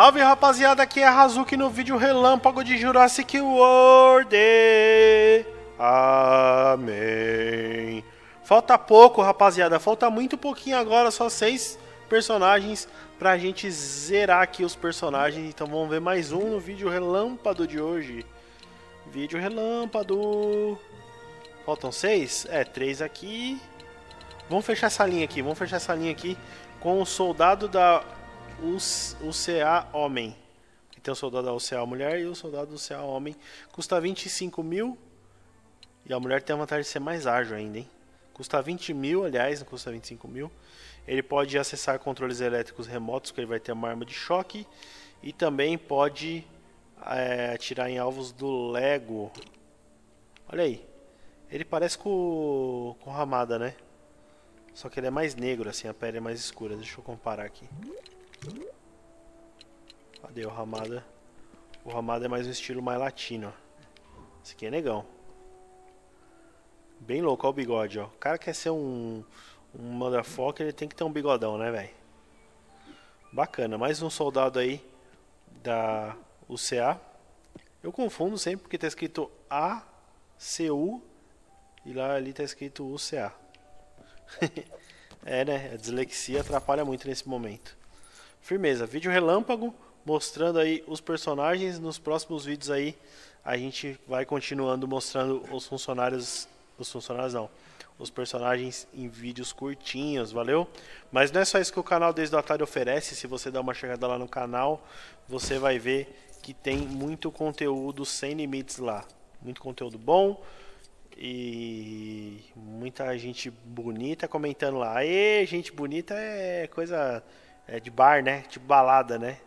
Salve rapaziada, aqui é a Razuchi no vídeo relâmpago de Jurassic World. Amém. Falta pouco rapaziada, falta muito pouquinho agora, só 6 personagens pra gente zerar aqui os personagens. Então vamos ver mais um no vídeo relâmpago de hoje. Vídeo relâmpago. Faltam 6? É, 3 aqui. Vamos fechar essa linha aqui, com o soldado da UCA Homem. Então o soldado da UCA Mulher e o soldado do UCA Homem. Custa 25.000. E a mulher tem a vantagem de ser mais ágil ainda, hein? Custa 20.000, aliás, não custa 25.000. Ele pode acessar controles elétricos remotos, que ele vai ter uma arma de choque. E também pode atirar em alvos do Lego. Olha aí. Ele parece com Ramada, né? Só que ele é mais negro, assim, a pele é mais escura. Deixa eu comparar aqui. Cadê o Ramada? O Ramada é mais um estilo mais latino. Esse aqui é negão. Bem louco, ó, o bigode, ó. O cara quer ser um Motherfucker, ele tem que ter um bigodão, né, velho? Bacana, mais um soldado aí da UCA. Eu confundo sempre porque tá escrito ACU e lá ali tá escrito UCA. É, né? A dislexia atrapalha muito nesse momento. Firmeza, vídeo relâmpago mostrando aí os personagens. Nos próximos vídeos aí a gente vai continuando mostrando os personagens em vídeos curtinhos, valeu? Mas não é só isso que o canal Desde o Atari oferece. Se você dá uma chegada lá no canal, você vai ver que tem muito conteúdo sem limites lá. Muito conteúdo bom e muita gente bonita comentando lá. Aê, gente bonita é coisa de bar, né? Tipo balada, né?